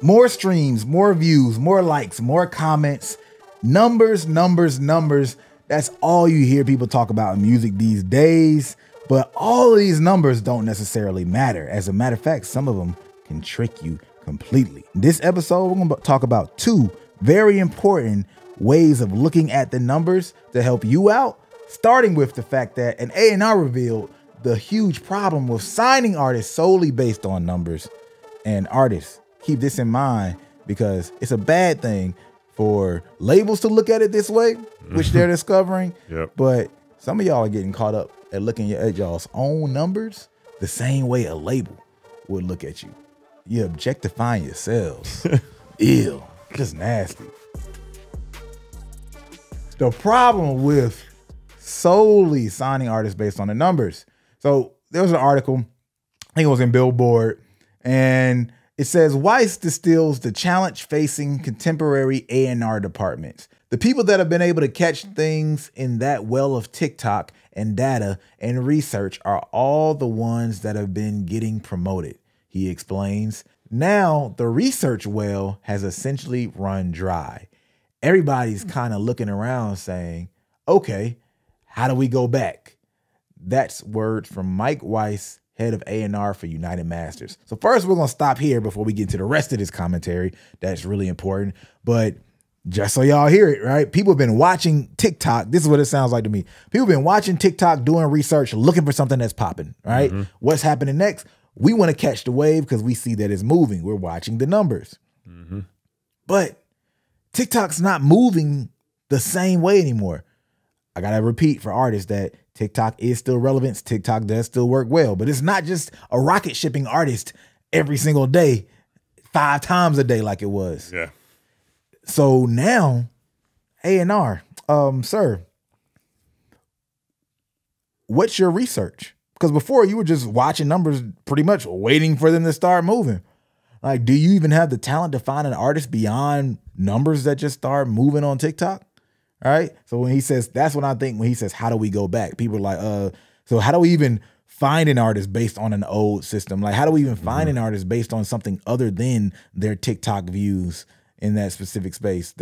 More streams, more views, more likes, more comments, numbers, numbers, numbers. That's all you hear people talk about in music these days. But all of these numbers don't necessarily matter. As a matter of fact, some of them can trick you completely. In this episode, we're going to talk about two very important ways of looking at the numbers to help you out, starting with the fact that an A&R revealed the huge problem with signing artists solely based on numbers. And artists, keep this in mind, because it's a bad thing for labels to look at it this way, which they're discovering. Yep. But some of y'all are getting caught up at looking at y'all's own numbers the same way a label would look at you. You're objectifying yourselves. Ew, just nasty. The problem with solely signing artists based on the numbers. So there was an article, I think it was in Billboard, and it says, Weiss distills the challenge facing contemporary A&R departments. The people that have been able to catch things in that well of TikTok and data and research are all the ones that have been getting promoted, he explains. Now the research well has essentially run dry. Everybody's kind of looking around saying, okay, how do we go back? That's words from Mike Weiss, head of A&R for United Masters. So first, we're going to stop here before we get to the rest of this commentary. That's really important. But just so y'all hear it, right? People have been watching TikTok. This is what it sounds like to me. People have been watching TikTok, doing research, looking for something that's popping, right? Mm-hmm. What's happening next? We want to catch the wave because we see that it's moving. We're watching the numbers. Mm-hmm. But TikTok's not moving the same way anymore. I got to repeat for artists that TikTok is still relevant. TikTok does still work well, but it's not just a rocket shipping artist every single day, 5 times a day like it was. Yeah. So now, A&R, sir, what's your research? Because before you were just watching numbers pretty much waiting for them to start moving. Like, do you even have the talent to find an artist beyond numbers that just start moving on TikTok? All right. So when he says, that's what I think when he says, how do we go back? People are like, so how do we even find an artist based on an old system? Like, how do we even find an artist based on something other than their TikTok views in that specific space?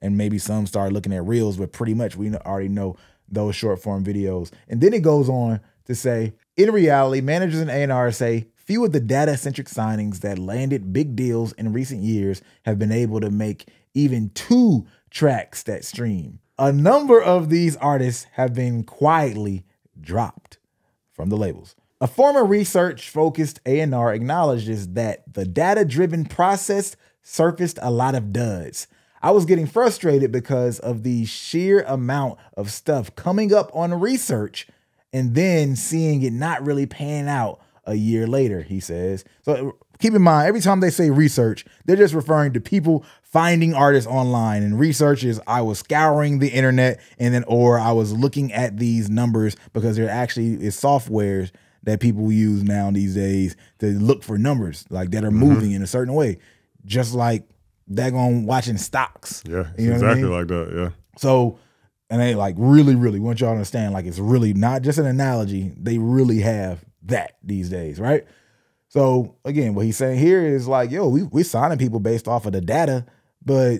And maybe some start looking at reels, but pretty much we already know those short form videos. And then it goes on to say, in reality, managers and A&R say few of the data centric signings that landed big deals in recent years have been able to make even 2 tracks that stream. A number of these artists have been quietly dropped from the labels. A former research-focused A&R acknowledges that the data-driven process surfaced a lot of duds. I was getting frustrated because of the sheer amount of stuff coming up on research and then seeing it not really pan out a year later, he says. So keep in mind, every time they say research, they're just referring to people finding artists online. And research is I was scouring the internet and then, or I was looking at these numbers, because there actually is softwares that people use now these days to look for numbers like that are moving in a certain way, just like they're going watching stocks. Yeah, you know exactly what I mean? Like that. Yeah. So, and they like really want y'all to understand, like, it's really not just an analogy. They really have that these days, right? So again, what he's saying here is like, yo, we're signing people based off of the data, but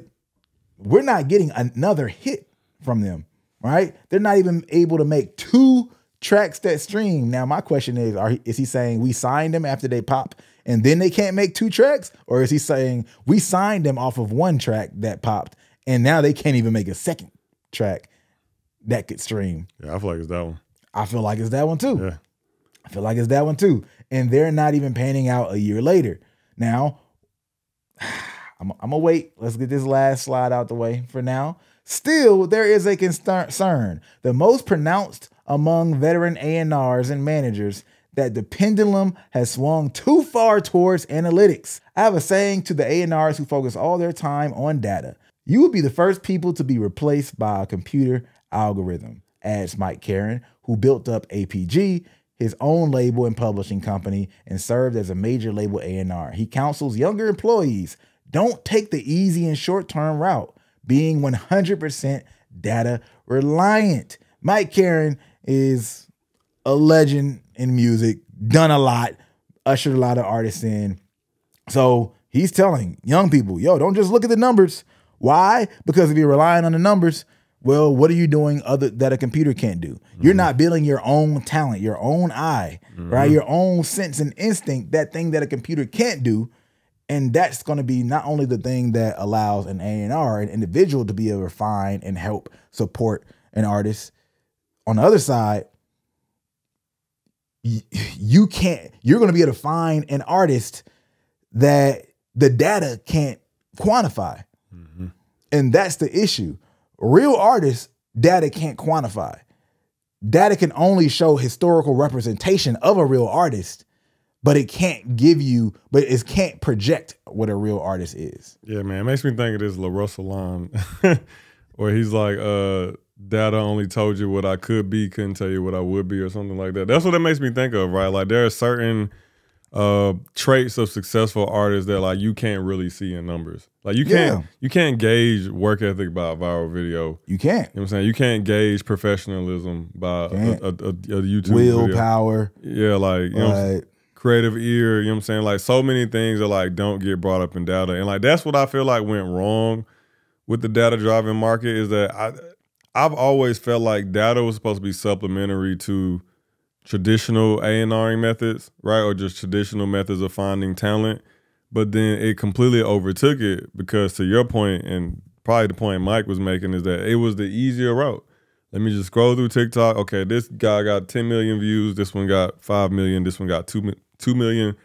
we're not getting another hit from them, right? They're not even able to make 2 tracks that stream. Now, my question is, is he saying we signed them after they pop and then they can't make 2 tracks? Or is he saying we signed them off of 1 track that popped and now they can't even make a 2nd track that could stream? Yeah, I feel like it's that one. I feel like it's that one too. Yeah. I feel like it's that one too. And they're not even panning out a year later. Now, I'm gonna wait. Let's get this last slide out the way for now. Still, there is a concern, the most pronounced among veteran A&Rs and managers, that the pendulum has swung too far towards analytics. I have a saying to the A&Rs who focus all their time on data. You will be the first people to be replaced by a computer algorithm, adds Mike Caron, who built up APG, his own label and publishing company, and served as a major label A&R. He counsels younger employees, don't take the easy and short-term route, being 100% data reliant. Mike Caron is a legend in music, done a lot, ushered a lot of artists in. So He's telling young people, yo, don't just look at the numbers. Why? Because if you're relying on the numbers, well, what are you doing other that a computer can't do? You're not building your own talent, your own eye, right? Your own sense and instinct, that thing that a computer can't do. And that's going to be not only the thing that allows an A&R, an individual, to be able to find and help support an artist. On the other side, you can't, you're going to be able to find an artist that the data can't quantify. And that's the issue. Real artists, data can't quantify. Data can only show historical representation of a real artist, but it can't give you, but it can't project what a real artist is. Yeah, man, it makes me think of this La Russell line where he's like, data only told you what I could be, couldn't tell you what I would be, or something like that. That's what it makes me think of, right? Like, there are certain traits of successful artists that, like, you can't really see in numbers. Like, you can't gauge work ethic by a viral video. You can't. You know what I'm saying? You can't gauge professionalism by a YouTube video. Willpower. Yeah, like, you know what I'm saying? Creative ear, you know what I'm saying? Like, so many things that, like, don't get brought up in data. And, like, that's what I feel like went wrong with the data-driven market, is that I've always felt like data was supposed to be supplementary to traditional A&Ring methods, right? Or just traditional methods of finding talent. But then it completely overtook it, because to your point, and probably the point Mike was making, is that it was the easier route. Let me just scroll through TikTok. Okay, this guy got 10 million views. This one got 5 million. This one got 2 million.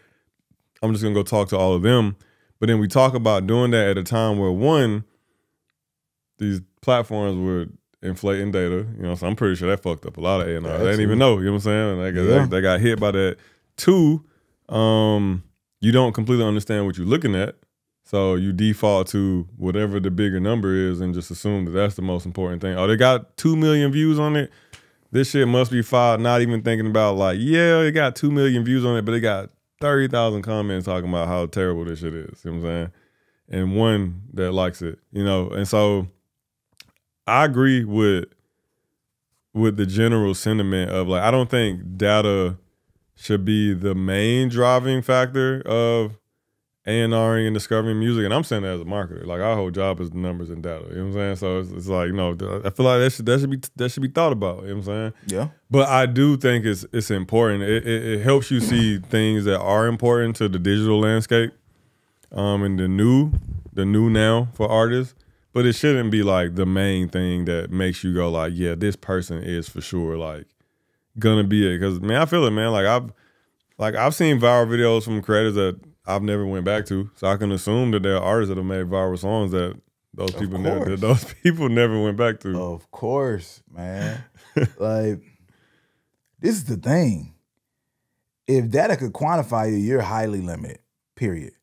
I'm just going to go talk to all of them. But then we talk about doing that at a time where, one, these platforms were inflating data, you know, so I'm pretty sure that fucked up a lot of A&R. Yeah, they didn't even know, you know what I'm saying? Like, they got hit by that. Two, you don't completely understand what you're looking at, so you default to whatever the bigger number is and just assume that that's the most important thing. Oh, they got 2 million views on it. This shit must be fire. Not even thinking about, like, yeah, it got 2 million views on it, but it got 30,000 comments talking about how terrible this shit is. You know what I'm saying? And one that likes it, you know, and so. I agree with the general sentiment of, like, I don't think data should be the main driving factor of A&Ring and discovering music. And I'm saying that as a marketer. Like, our whole job is numbers and data. You know what I'm saying? So it's like, you know, I feel like that should be thought about. You know what I'm saying? Yeah. But I do think it's important. It helps you see things that are important to the digital landscape, and the new now for artists. But it shouldn't be, like, the main thing that makes you go, like, yeah, this person is for sure, like, gonna be it. Because, man, I feel it, man. Like, I've seen viral videos from creators that I've never went back to, so I can assume that there are artists that have made viral songs that those people never went back to. Of course, man. Like, this is the thing. If data could quantify you, you're highly limited. Period.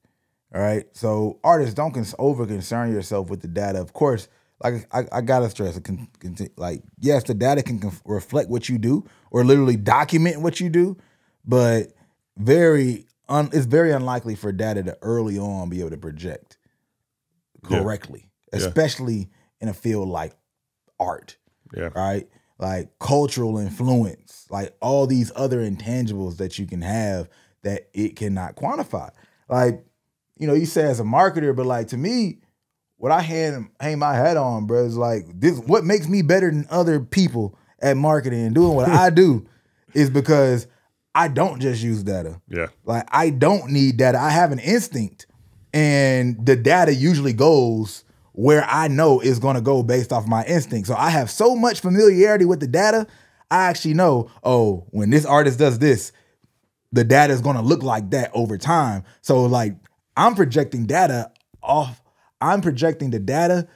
All right, so artists, don't over-concern yourself with the data. Of course, like I gotta stress, like, yes, the data can reflect what you do or literally document what you do, but it's very unlikely for data to early on be able to project correctly, especially in a field like art, right? Like cultural influence, like all these other intangibles that you can have that it cannot quantify. Like, you know, you say as a marketer, but, like, to me, what I hang my hat on, bro, is, like, this. What makes me better than other people at marketing and doing what I do is because I don't just use data. Yeah, like, I don't need data. I have an instinct, and the data usually goes where I know is going to go based off my instinct. So I have so much familiarity with the data, I actually know, oh, when this artist does this, the data is going to look like that over time. So, like, I'm projecting data off. I'm projecting the data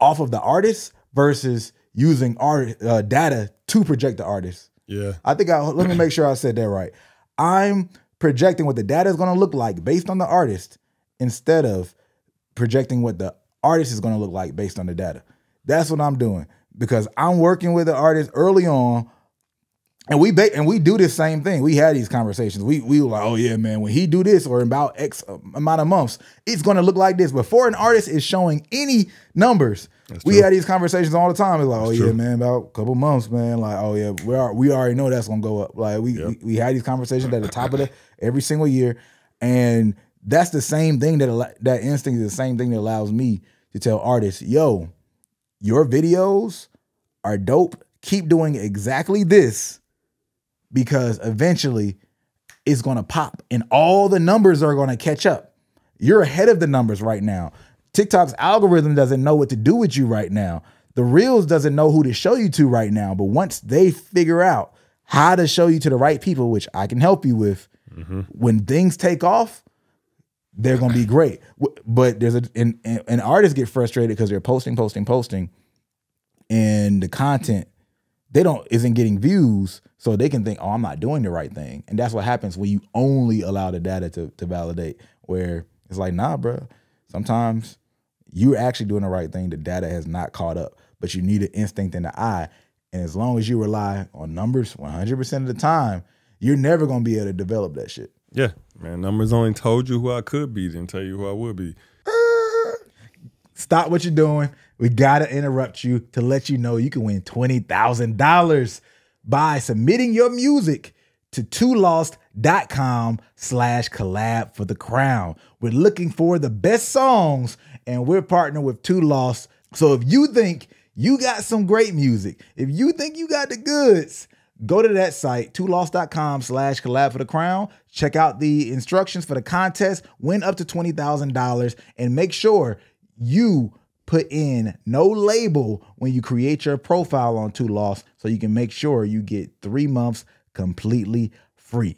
off of the artist versus using data to project the artist. Yeah, I think let me make sure I said that right. I'm projecting what the data is going to look like based on the artist instead of projecting what the artist is going to look like based on the data. That's what I'm doing, because I'm working with the artist early on. And we do this same thing. We had these conversations. We were like, oh yeah, man, when he do this, or in about X amount of months, it's going to look like this. Before an artist is showing any numbers, we had these conversations all the time. It's like, oh yeah, man, about a couple months, man. Like, oh yeah, we already know that's going to go up. Like we had these conversations at the top of every single year. And that's the same thing that instinct is the same thing that allows me to tell artists, yo, your videos are dope. Keep doing exactly this, because eventually it's going to pop and all the numbers are going to catch up. You're ahead of the numbers right now. TikTok's algorithm doesn't know what to do with you right now. The Reels doesn't know who to show you to right now. But once they figure out how to show you to the right people, which I can help you with, mm-hmm. when things take off, they're going to be great. But there's and artists get frustrated because they're posting, and the content isn't getting views, so they can think, oh, I'm not doing the right thing. And that's what happens when you only allow the data to validate, where it's like, nah, bro, sometimes you're actually doing the right thing. The data has not caught up, but you need an instinct in the eye. And as long as you rely on numbers 100% of the time, you're never going to be able to develop that shit. Yeah, man, numbers only told you who I could be, didn't tell you who I would be. Stop what you're doing. We got to interrupt you to let you know you can win $20,000 by submitting your music to toolost.com/collab for the crown. We're looking for the best songs, and we're partnering with Too Lost. So if you think you got some great music, if you think you got the goods, go to that site, toolost.com/collab for the crown. Check out the instructions for the contest. Win up to $20,000, and make sure you put in no label when you create your profile on Too Lost, so you can make sure you get 3 months completely free.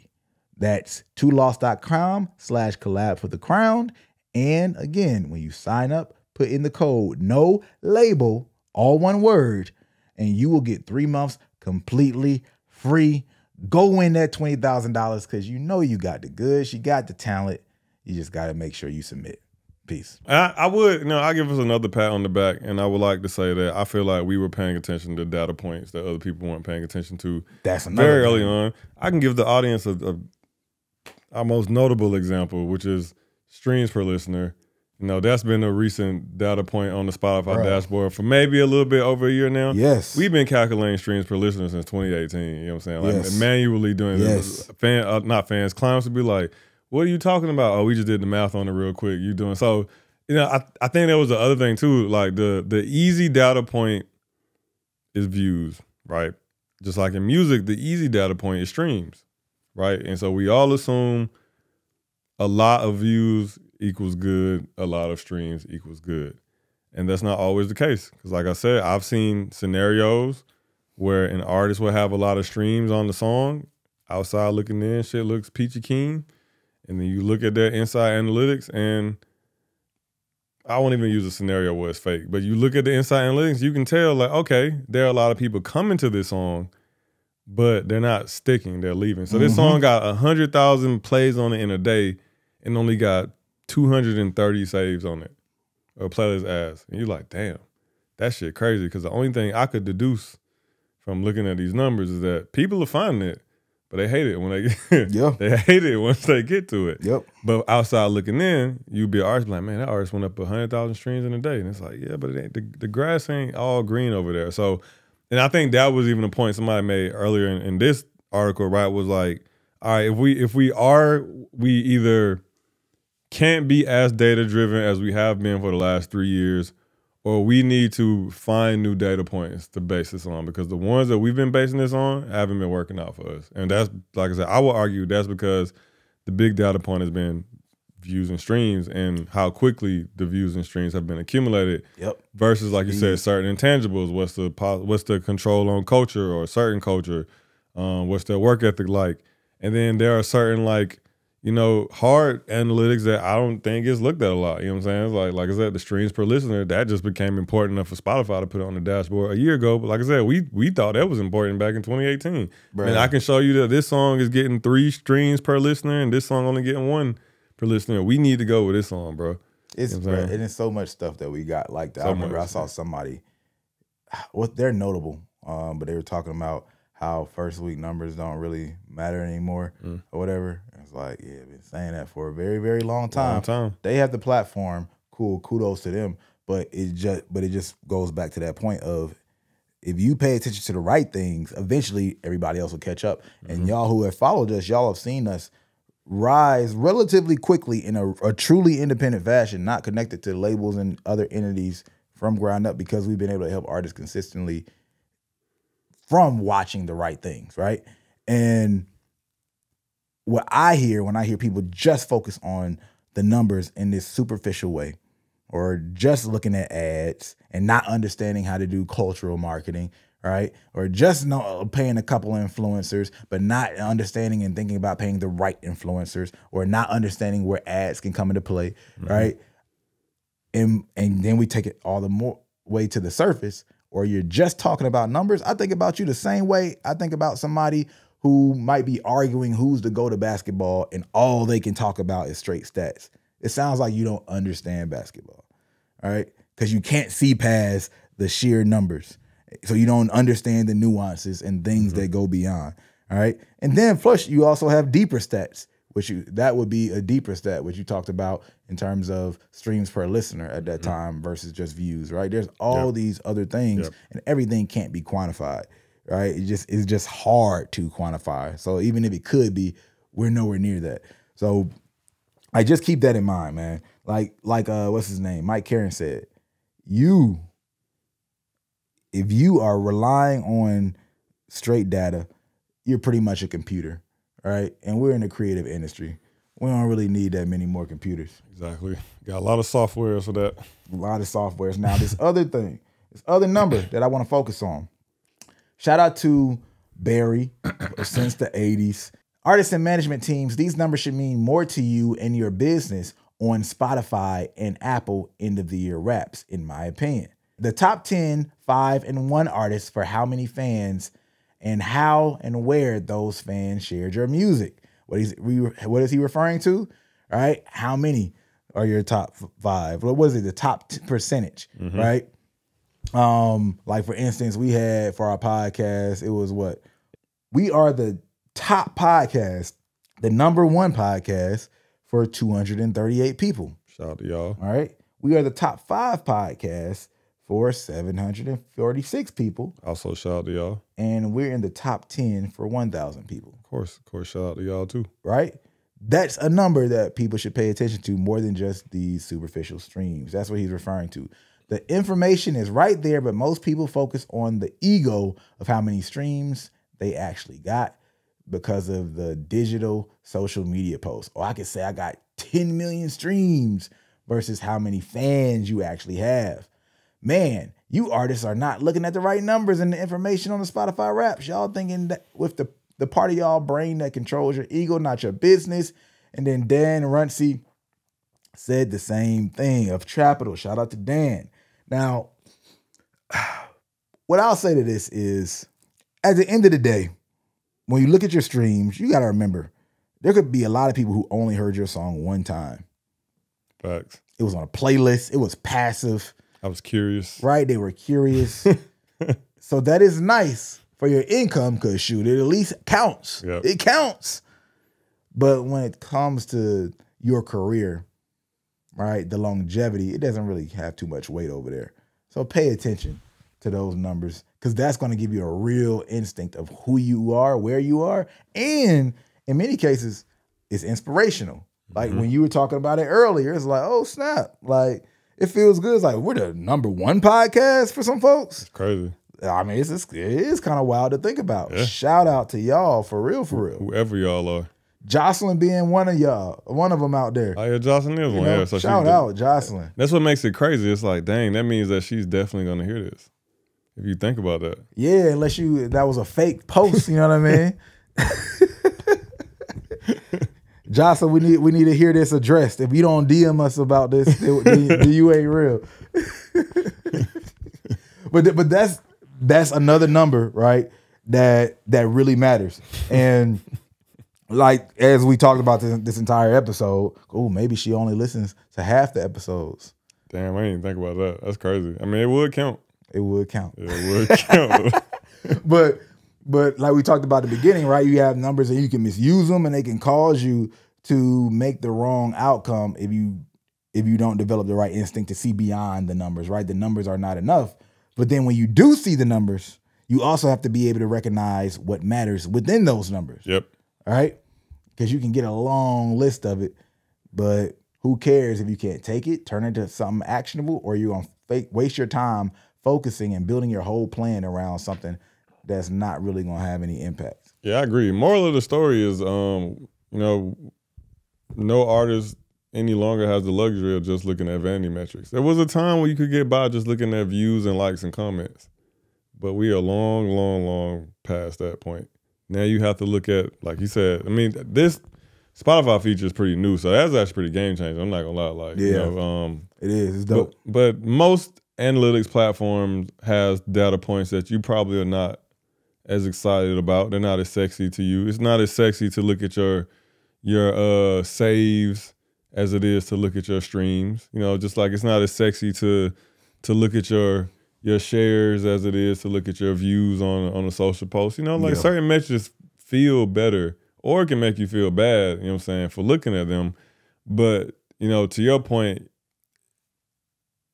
That's toolost.com/collab for the crown. And again, when you sign up, put in the code no label, all one word, and you will get 3 months completely free. Go win that $20,000, because you know you got the goods, you got the talent. You just got to make sure you submit. Peace. I would, you know, I give us another pat on the back, and I would like to say that I feel like we were paying attention to data points that other people weren't paying attention to. That's another very early on. I can give the audience our most notable example, which is streams per listener. You know, that's been a recent data point on the Spotify dashboard for maybe a little bit over a year now. Yes. We've been calculating streams per listener since 2018. You know what I'm saying? Like manually doing this. Clients would be like, what are you talking about? Oh, we just did the math on it real quick. You doing so? You know, I think that was the other thing too. Like the easy data point is views, right? Just like in music, the easy data point is streams, right? And so we all assume a lot of views equals good, a lot of streams equals good, and that's not always the case. Because like I said, I've seen scenarios where an artist will have a lot of streams on the song. Outside looking in, shit looks peachy keen. And then you look at their inside analytics, and I won't even use a scenario where it's fake, but you look at the inside analytics, you can tell, like, okay, there are a lot of people coming to this song, but they're not sticking, they're leaving. So this song got 100,000 plays on it in a day and only got 230 saves on it, or playlist ads. And you're like, damn, that shit crazy, because the only thing I could deduce from looking at these numbers is that people are finding it, but they hate it when they they hate it once they get to it. Yep. But outside looking in, you'd be an artist like, man, that artist went up 100,000 streams in a day. And it's like, yeah, but it ain't, the grass ain't all green over there. So, and I think that was even a point somebody made earlier in this article, right? Was like, all right, if we either can't be as data driven as we have been for the last 3 years, or we need to find new data points to base this on, because the ones that we've been basing this on haven't been working out for us. And that's, like I said, I will argue that's because the big data point has been views and streams and how quickly the views and streams have been accumulated. Yep. Versus, like you said, certain intangibles. What's the control on culture or certain culture? What's their work ethic like? And then there are certain, like, you know, hard analytics that I don't think is looked at a lot. You know what I'm saying? It's like I said, the streams per listener, that just became important enough for Spotify to put on the dashboard a year ago. But like I said, we thought that was important back in 2018. Right. And I can show you that this song is getting 3 streams per listener and this song only getting 1 per listener. We need to go with this song, bro. It's, you know, bro, and it's so much stuff that we got like that. So I remember I saw somebody, they're notable, but they were talking about how first week numbers don't really matter anymore or whatever. It's like, yeah, I've been saying that for a very, very long time. They have the platform. Cool, kudos to them. But it just goes back to that point of, if you pay attention to the right things, eventually everybody else will catch up. And y'all who have followed us, y'all have seen us rise relatively quickly in a truly independent fashion, not connected to labels and other entities from ground up, because we've been able to help artists consistently from watching the right things, right? And what I hear when I hear people just focus on the numbers in this superficial way, or just looking at ads and not understanding how to do cultural marketing, right? Or just paying a couple of influencers, but not understanding and thinking about paying the right influencers, or not understanding where ads can come into play, mm-hmm. right? And then we take it all the more way to the surface, or you're just talking about numbers. I think about you the same way I think about somebody who might be arguing who's the go-to basketball and all they can talk about is straight stats. It sounds like you don't understand basketball, all right? Because you can't see past the sheer numbers. So you don't understand the nuances and things mm-hmm. that go beyond, all right? And then plus you also have deeper stats, which that would be a deeper stat, which you talked about in terms of streams per listener at that mm-hmm. time versus just views, right? There's all yep. these other things yep. and everything can't be quantified, right? It's just hard to quantify. So even if it could be, we're nowhere near that. So I just keep that in mind, man. Like what's his name? Mike Caron said, if you are relying on straight data, you're pretty much a computer, right? And we're in the creative industry. We don't really need that many more computers. Exactly. Got a lot of softwares for that. A lot of softwares. Now, this other thing, this other number that I want to focus on. Shout out to Barry since the 80s. Artists and management teams, these numbers should mean more to you and your business on Spotify and Apple end of the year wraps, in my opinion. The top 10, 5, and 1 artists for how many fans and how and where those fans shared your music. What is he referring to? All right. How many are your top 5? What was it? The top percentage, mm-hmm. right? Like for instance, we had for our podcast, it was what? We are the top podcast, the #1 podcast for 238 people. Shout out to y'all. All right. We are the top 5 podcast for 746 people. Also, shout out to y'all. And we're in the top 10 for 1,000 people. Of course, shout out to y'all too. Right? That's a number that people should pay attention to more than just these superficial streams. That's what he's referring to. The information is right there, but most people focus on the ego of how many streams they actually got because of the digital social media posts. Or I could say I got 10 million streams versus how many fans you actually have. Man, you artists are not looking at the right numbers and the information on the Spotify raps. Y'all thinking that with the part of y'all brain that controls your ego, not your business. And then Dan Runcie said the same thing of Trapital. Shout out to Dan. Now, what I'll say to this is, at the end of the day, when you look at your streams, you got to remember, there could be a lot of people who only heard your song one time. Facts. It was on a playlist. It was passive. I was curious. Right, they were curious. So that is nice for your income because, shoot, it at least counts. Yep. It counts. But when it comes to your career, right, the longevity, it doesn't really have too much weight over there. So pay attention to those numbers because that's going to give you a real instinct of who you are, where you are, and in many cases, it's inspirational. Like mm-hmm. when you were talking about it earlier, it's like, oh, snap, like, it feels good. It's like, we're the #1 podcast for some folks. It's crazy. I mean, it is kind of wild to think about. Yeah. Shout out to y'all, for real, for real. Whoever y'all are. Jocelyn being one of y'all, one of them out there. Oh, yeah, Jocelyn is one. Yeah, so shout out, Jocelyn. That's what makes it crazy. It's like, dang, that means that she's definitely going to hear this. If you think about that. Yeah, unless that was a fake post, you know what I mean? Jocelyn, we need to hear this addressed. If you don't DM us about this, then you ain't real. But that's another number, right? That really matters. And like as we talked about this entire episode, oh, maybe she only listens to half the episodes. Damn, I didn't even think about that. That's crazy. I mean, it would count. It would count. Yeah, it would count. But like we talked about at the beginning, right? You have numbers and you can misuse them and they can cause you to make the wrong outcome if you don't develop the right instinct to see beyond the numbers, right? The numbers are not enough. But then when you do see the numbers, you also have to be able to recognize what matters within those numbers. Yep. All right? because you can get a long list of it, but who cares if you can't take it, turn it into something actionable, or you're going to waste your time focusing and building your whole plan around something that's not really going to have any impact. Yeah, I agree. Moral of the story is, you know, no artist any longer has the luxury of just looking at vanity metrics. There was a time where you could get by just looking at views and likes and comments, but we are long, long, long past that point. Now you have to look at, like you said, I mean, this Spotify feature is pretty new, so that's actually pretty game changing. I'm not gonna lie, like, yeah, you know, it is. It's dope. But most analytics platforms has data points that you probably are not as excited about. They're not as sexy to you. It's not as sexy to look at your saves as it is to look at your streams. You know, just like it's not as sexy to look at your shares as it is to look at your views on a social post. You know, like, yeah, certain metrics feel better, or it can make you feel bad, you know what I'm saying, for looking at them. But, you know, to your point,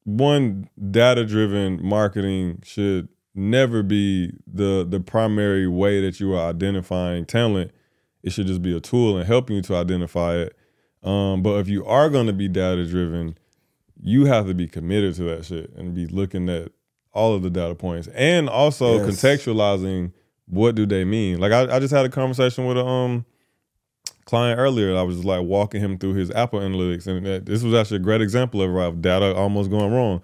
one, data-driven marketing should never be the primary way that you are identifying talent. It should just be a tool and helping you to identify it. But if you are going to be data-driven, you have to be committed to that shit and be looking at all of the data points, and also, yes, contextualizing what do they mean. Like, I just had a conversation with a client earlier. I was just like walking him through his Apple Analytics, and this was actually a great example of data almost going wrong.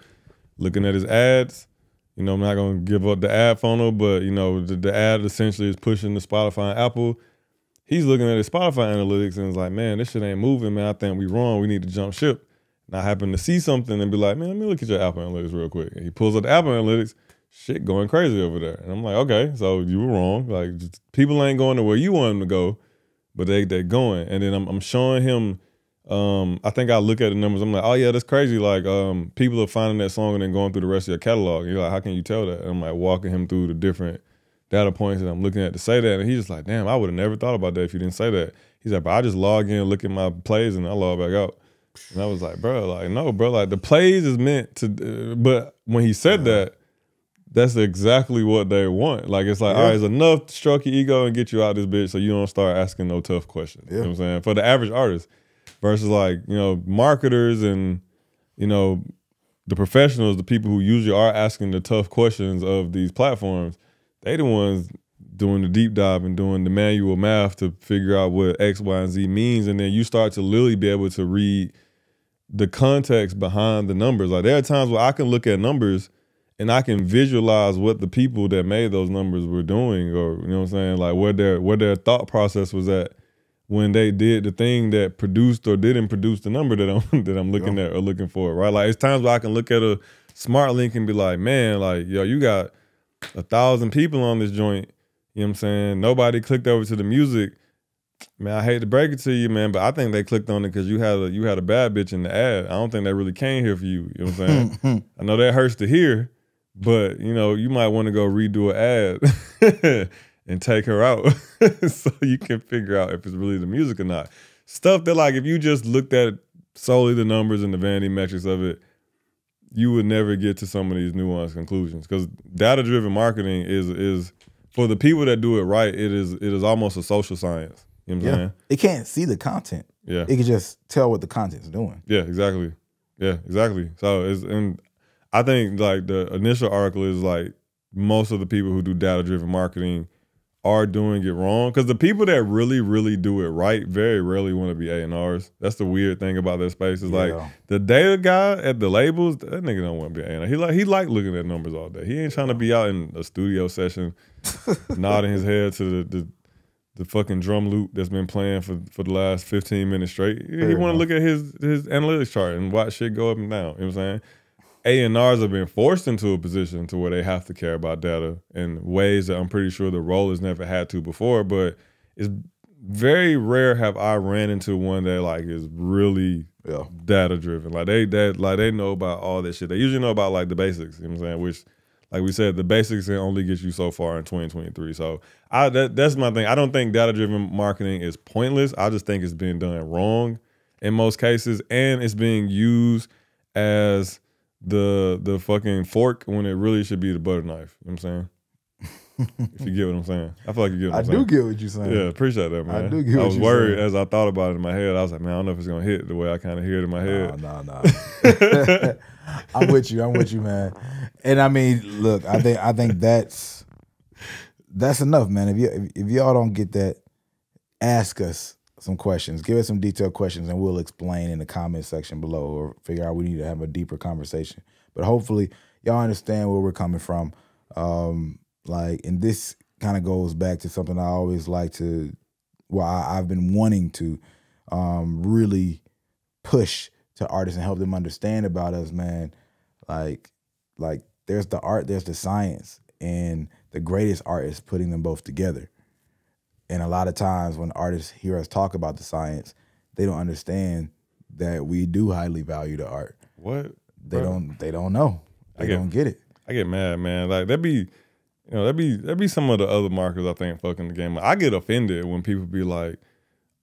Looking at his ads, you know, I'm not going to give up the ad funnel, but you know, the ad essentially is pushing to Spotify and Apple. He's looking at his Spotify Analytics and is like, man, this shit ain't moving, man. I think we wrong. We need to jump ship. And I happen to see something and be like, man, let me look at your Apple Analytics real quick. And he pulls up the Apple Analytics, shit going crazy over there. And I'm like, okay, so you were wrong. Like, just, people ain't going to where you want them to go, but they're going. And then I'm showing him, I think I look at the numbers, I'm like, oh yeah, that's crazy. Like, people are finding that song and then going through the rest of your catalog. And you're like, how can you tell that? And I'm like walking him through the different data points that I'm looking at to say that. And he's just like, damn, I would have never thought about that if you didn't say that. He's like, but I just log in, look at my plays, and I log back out. And I was like, bro, like, no, bro, like, the plays is meant to, but when he said that, that's exactly what they want. Like, it's like, all right, it's enough to stroke your ego and get you out of this bitch so you don't start asking no tough questions. You know what I'm saying? For the average artist versus, like, you know, marketers and, you know, the professionals, the people who usually are asking the tough questions of these platforms, they the ones doing the deep dive and doing the manual math to figure out what X, Y, and Z means. And then you start to literally be able to read the context behind the numbers. Like, there are times where I can look at numbers and I can visualize what the people that made those numbers were doing, or, you know what I'm saying, like where their thought process was at when they did the thing that produced or didn't produce the number that I'm looking at or looking for, right? Like, it's times where I can look at a smart link and be like, man, like, yo, you got 1,000 people on this joint, you know what I'm saying? Nobody clicked over to the music. Man, I hate to break it to you, man, but I think they clicked on it because you had a bad bitch in the ad. I don't think they really came here for you, you know what I'm saying? I know that hurts to hear, but, you know, you might want to go redo an ad and take her out so you can figure out if it's really the music or not. Stuff that, like, if you just looked at solely the numbers and the vanity metrics of it, you would never get to some of these nuanced conclusions, because data-driven marketing is for the people that do it right, it is almost a social science. You know what I'm saying? It can't see the content. Yeah. It can just tell what the content's doing. Yeah, exactly. Yeah, exactly. So and I think, like, the initial article is like most of the people who do data-driven marketing are doing it wrong, because the people that really, really do it right very rarely want to be A&Rs. That's the weird thing about that space. Is like, the data guy at the labels, that nigga don't want to be an A&R. He like looking at numbers all day. He ain't trying to be out in a studio session nodding his head to the fucking drum loop that's been playing for the last 15 minutes straight. He want to look at his analytics chart and watch shit go up and down. You know what I'm saying? A&Rs have been forced into a position to where they have to care about data in ways that I'm pretty sure the role has never had to before, but it's very rare have I ran into one that, like, is really data-driven. Like, they know about all that shit. They usually know about, like, the basics, you know what I'm saying? Which, like we said, the basics can only get you so far in 2023. So that's my thing. I don't think data-driven marketing is pointless. I just think it's being done wrong in most cases, and it's being used as the fucking fork when it really should be the butter knife. You know what I'm saying? If you get what I'm saying. I feel like you get what I'm saying. I do get what you're saying. Yeah, appreciate that, man. I do get what you're saying. I was worried as I thought about it in my head. I was like, man, I don't know if it's going to hit the way I kind of hear it in my head. Nah. I'm with you. I'm with you, man. And I mean, look, I think that's enough, man. If y'all don't get that, ask us some questions. Give us some detailed questions, and we'll explain in the comment section below, or figure out we need to have a deeper conversation. But hopefully y'all understand where we're coming from. Like, and this kind of goes back to something I always like to, well, I've been wanting to really push to artists and help them understand about us, man. Like there's the art, there's the science, and the greatest art is putting them both together. And a lot of times when artists hear us talk about the science, they don't understand that we do highly value the art. What? They don't know. They don't get it. I get mad, man. Like, that'd be, you know, that'd be some of the other markers I think fucking the game. Like, I get offended when people be like,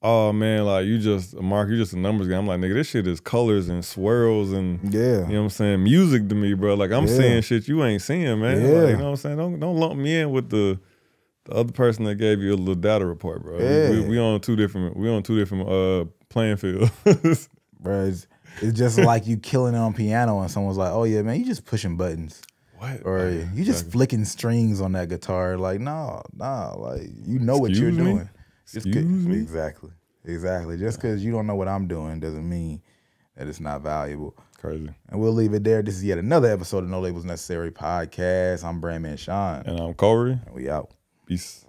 "Oh man, like you just a marker, you just a numbers game." I'm like, nigga, this shit is colors and swirls and you know what I'm saying, music to me, bro. Like I'm seeing shit you ain't seeing, man. Yeah. Like, you know what I'm saying? Don't lump me in with the other person that gave you a little data report, bro. Yeah. We on two different playing fields, bro. It's just like you killing it on piano and someone's like, "Oh yeah, man, you just pushing buttons." What? Or you just flicking strings on that guitar. Like, nah, like, you know what you're doing. Excuse me? Exactly. Just because you don't know what I'm doing doesn't mean that it's not valuable. Crazy. And we'll leave it there. This is yet another episode of No Labels Necessary Podcast. I'm Brandman Sean. And I'm Corey. And we out. Peace.